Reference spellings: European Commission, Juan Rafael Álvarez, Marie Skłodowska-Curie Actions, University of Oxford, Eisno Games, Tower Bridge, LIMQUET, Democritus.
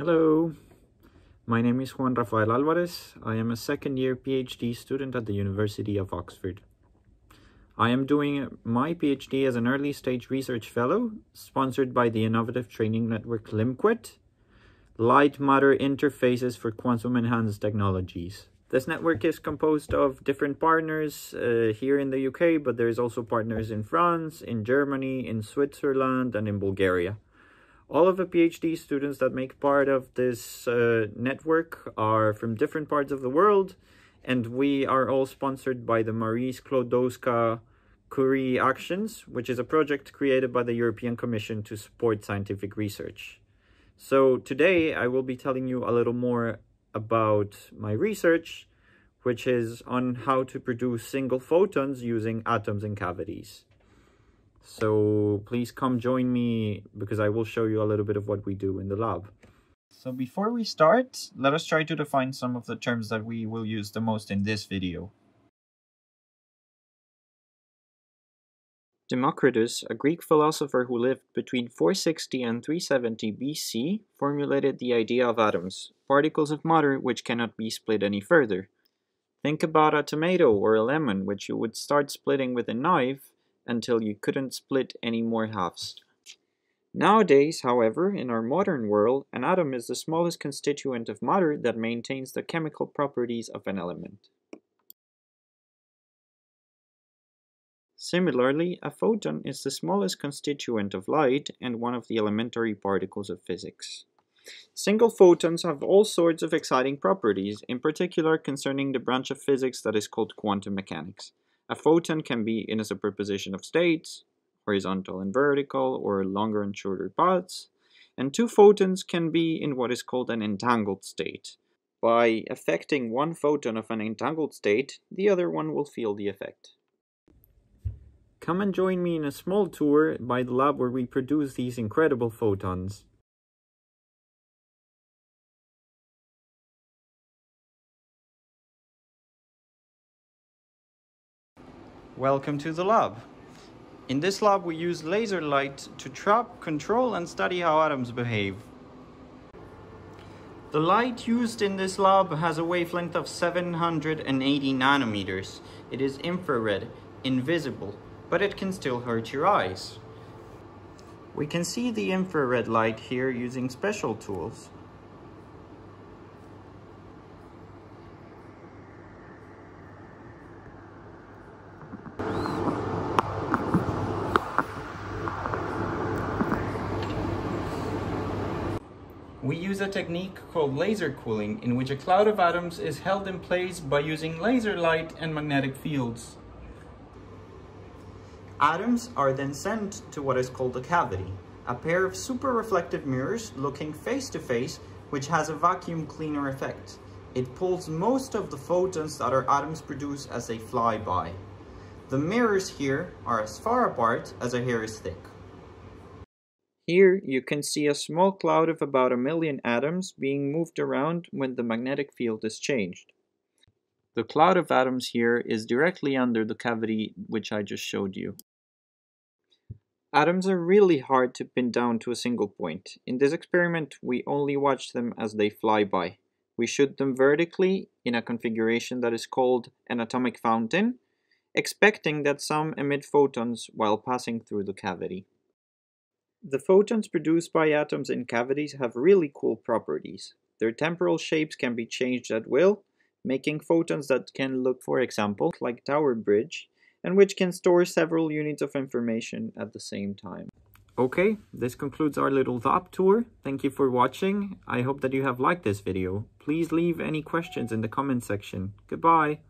Hello, my name is Juan Rafael Álvarez. I am a second-year PhD student at the University of Oxford. I am doing my PhD as an early-stage research fellow, sponsored by the innovative training network LIMQUET, Light Matter Interfaces for Quantum-Enhanced Technologies. This network is composed of different partners here in the UK, but there is also partners in France, in Germany, in Switzerland, and in Bulgaria. All of the PhD students that make part of this network are from different parts of the world, and we are all sponsored by the Marie Skłodowska-Curie Actions, which is a project created by the European Commission to support scientific research. So today I will be telling you a little more about my research, which is on how to produce single photons using atoms in cavities. So please come join me because I will show you a little bit of what we do in the lab. So before we start, let us try to define some of the terms that we will use the most in this video. Democritus, a Greek philosopher who lived between 460 and 370 BC, formulated the idea of atoms, particles of matter which cannot be split any further. Think about a tomato or a lemon, which you would start splitting with a knife until you couldn't split any more halves. Nowadays, however, in our modern world, an atom is the smallest constituent of matter that maintains the chemical properties of an element. Similarly, a photon is the smallest constituent of light and one of the elementary particles of physics. Single photons have all sorts of exciting properties, in particular concerning the branch of physics that is called quantum mechanics. A photon can be in a superposition of states, horizontal and vertical, or longer and shorter paths, and two photons can be in what is called an entangled state. By affecting one photon of an entangled state, the other one will feel the effect. Come and join me in a small tour by the lab where we produce these incredible photons. Welcome to the lab. In this lab, we use laser light to trap, control, and study how atoms behave. The light used in this lab has a wavelength of 780 nanometers. It is infrared, invisible, but it can still hurt your eyes. We can see the infrared light here using special tools. We use a technique called laser cooling, in which a cloud of atoms is held in place by using laser light and magnetic fields. Atoms are then sent to what is called a cavity, a pair of super-reflective mirrors looking face-to-face, which has a vacuum cleaner effect. It pulls most of the photons that our atoms produce as they fly by. The mirrors here are as far apart as a hair is thick. Here you can see a small cloud of about 1 million atoms being moved around when the magnetic field is changed. The cloud of atoms here is directly under the cavity which I just showed you. Atoms are really hard to pin down to a single point. In this experiment, we only watch them as they fly by. We shoot them vertically in a configuration that is called an atomic fountain, expecting that some emit photons while passing through the cavity. The photons produced by atoms in cavities have really cool properties. Their temporal shapes can be changed at will, making photons that can look, for example, like Tower Bridge, and which can store several units of information at the same time. Okay, this concludes our little lab tour. Thank you for watching. I hope that you have liked this video. Please leave any questions in the comment section. Goodbye!